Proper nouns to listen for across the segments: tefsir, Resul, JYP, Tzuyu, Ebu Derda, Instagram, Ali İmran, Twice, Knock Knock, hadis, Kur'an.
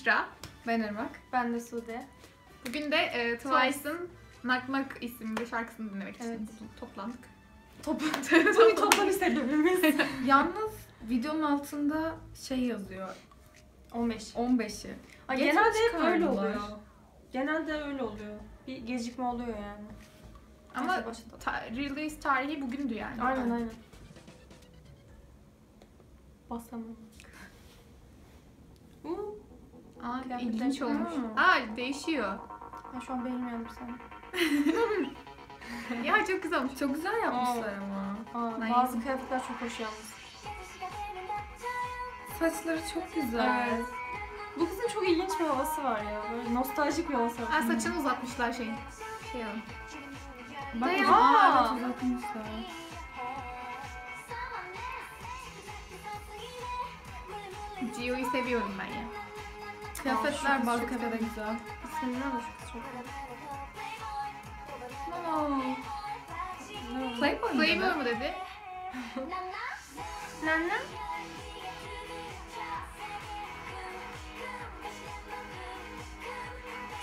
Büşra. Ben Irmak. Ben de Sude. Bugün de Twice'ın Knock Knock isimli şarkısını dinlemek için toplandık. Toplam sebebimiz. Yalnız videonun altında şey yazıyor. 15'i. Genelde hep öyle oluyor. Bir gecikme oluyor yani. Ama release tarihi bugündü yani. Aynen. Basamadık. İlginç olmuş. Değişiyor. Ben şu an beğenmiyorum seni. Ya çok güzel olmuş. Çok güzel yapmışlar ama. Bazı kıyafetler çok hoş yalnız. Saçları çok güzel. Evet. Bu kızın çok ilginç bir havası var ya. Böyle nostaljik bir havası var. Saçını uzatmışlar şeyin. Bak uzatmışlar. Tzuyu seviyorum ben ya. Kıyafetler bazı kadar güzel. İsmini ne olur? Playboy mu dedi? Nana?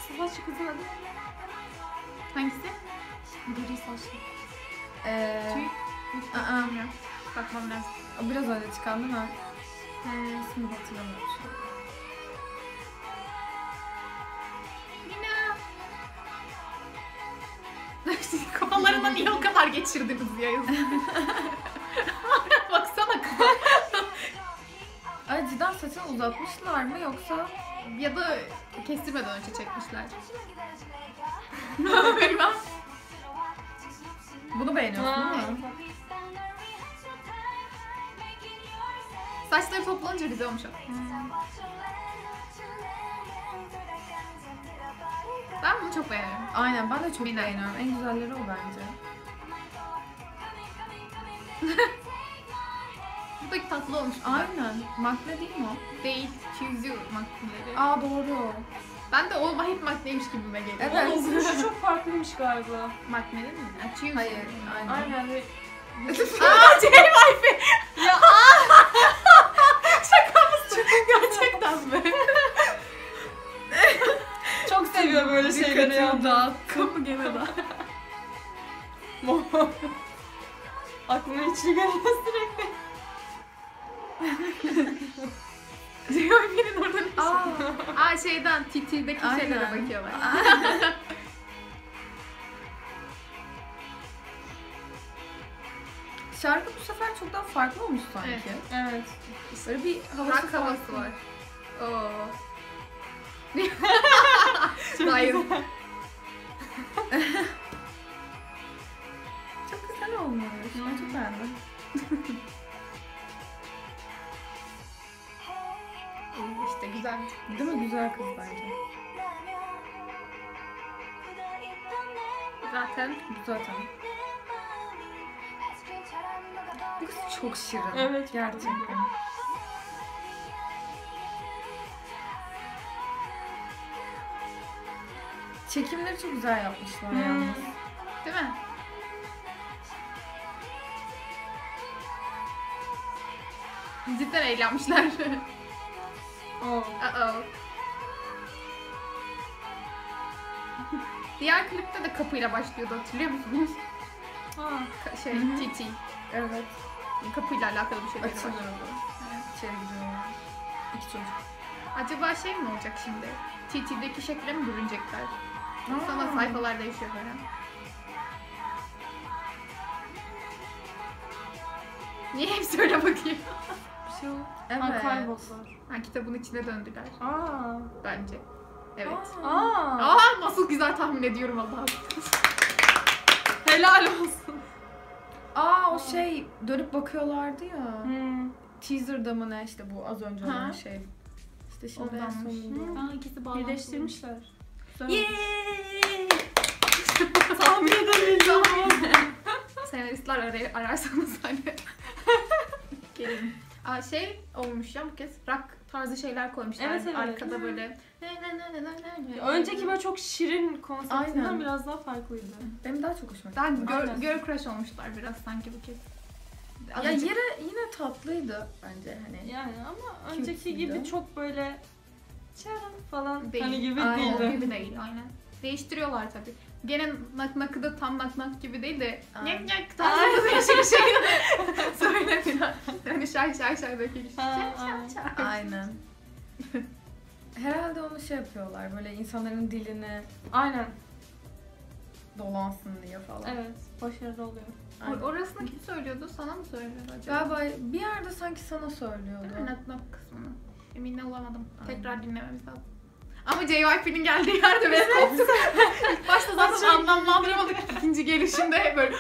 Saçlı kızın adı. Hangisi? Gri saçlı. Bakmam lazım. Biraz öyle çıkan değil mi? İsmini hatırlamıyorum. Kafalarından niye o kadar geçirdiniz ya yazın? Baksana kafa. Ay cidden saçını uzatmışlar mı yoksa ya da kestirmeden önce çekmişler. Bilmem. Bunu beğeniyorsun değil mi? Saçları toplanınca güzel olmuş. Ben bunu çok beğeniyorum. Aynen ben de çok beğeniyorum. En güzelleri o bence. Buradaki tatlı olmuş. Aynen. Makne değil mi o? Değil. Tzuyu makneleri. Doğru. Ben de o hep makneymiş gibime geliyor. Evet. Oluşu çok farklıymış galiba. Makne değil mi? Tzuyu. Hayır. Aynen. JYP! Ya şakamız çok gerçekten mi? Çok seviyor böyle şeyleri ya. Dağıttım gene dağıttım. Aklına içine geliyor sürekli. JYP'nin orada ne? Şeyden titildeki şeylere bakıyorlar. Şarkı bu sefer çok daha farklı olmuş sanki. Evet. Böyle bir havası var. Hayır. Çok güzel olmuş. Ben çok beğendim. İşte güzel. Değil mi? Güzel kız bence. Zaten. Bu kız çok şirin. Evet. Gerçekten. Çekimleri çok güzel yapmışlar yalnız. Değil mi? Cidden eğlenmişler. Diğer klipte de kapıyla başlıyordu, hatırlıyor musunuz? TT. Evet. Kapıyla alakalı bir şey. Açılıyor. Evet. İçeri gidiyorlar. İki çocuk. Acaba şey mi olacak şimdi? TT'deki şekle mi bürünecekler? Sonra sayfalar değişiyor böyle. Niye hepsi öyle bakıyor? Bir şey yok. Evet. Kayboldular. Kitabın içine döndüler. Bence. Evet. Nasıl güzel tahmin ediyorum Allah'ım. Helal olsun. O şey dönüp bakıyorlardı ya. Teaser'da mı ne işte bu az önce olan şey. İşte şimdi en sonunda. İkisi bağlantılı. Birleştirmişler. Yeeey! Tahmin edebildim. Senaristler ararsanız hani. Gelin. Şey olmuş ya bu kez rock tarzı şeyler koymuşlar. Evet, arkada böyle. Önceki böyle çok şirin konseptinden biraz daha farklıydı. Benim daha çok hoşuma gitti. Girl crush olmuşlar biraz sanki bu kez. Ya yine tatlıydı bence hani. Yani ama önceki gibi çok böyle çarım falan değil. Hani gibi aynen, değil. Gibi değil aynen. Değiştiriyorlar tabii. Gene naknakı da tam naknak gibi değil de nyak tarzında değişik bir şekilde söyle falan. Yani şay böyle bir şey. Çar. Aynen. Herhalde onu şey yapıyorlar böyle insanların dilini aynen dolansın diye falan. Evet, başarılı oluyor. Aynen. Orasını kim söylüyordu? Sana mı söylüyordu acaba? Galiba bir yerde sanki sana söylüyordu. Değil mi? Knock Knock kısmını. Emin olamadım. Aynen. Tekrar dinlememiz lazım. Ama JYP'nin geldiği yerde biz koptuk. İlk başta zaten anlamlandıramadık. İkinci gelişinde hep böyle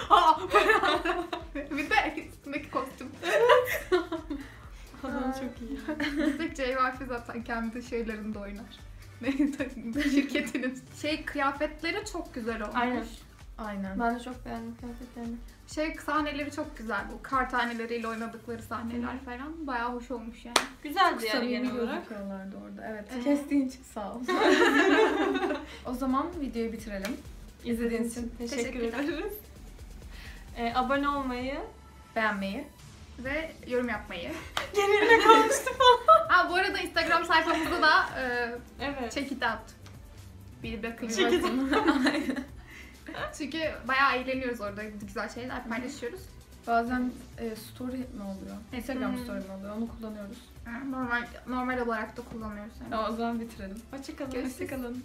bir de üstündeki kostüm. Adam çok iyi. Üstelik JYP zaten kendi şeylerinde oynar. Şirketinin. Şey kıyafetleri çok güzel olmuş. Aynen. Aynen. Ben de çok beğendim kıyafetlerini. Şey sahneleri çok güzel bu. Kar taneleriyle oynadıkları sahneler falan bayağı hoş olmuş yani. Güzeldi yani genel olarak. Orada. Evet. Kestiğin için sağ ol. O zaman videoyu bitirelim. İzlediğiniz için teşekkür ederiz. Abone olmayı, beğenmeyi ve yorum yapmayı. Geneline kalmıştı falan. Bu arada Instagram sayfamızda da evet. Check it out. Bir bakın. Check it out. Çünkü bayağı eğleniyoruz orada, güzel şeyler paylaşıyoruz. Bazen story mi oluyor? Instagram story mi oluyor? Onu kullanıyoruz. Normal olarak da kullanıyoruz. Yani. O zaman bitirelim. Hoşçakalın.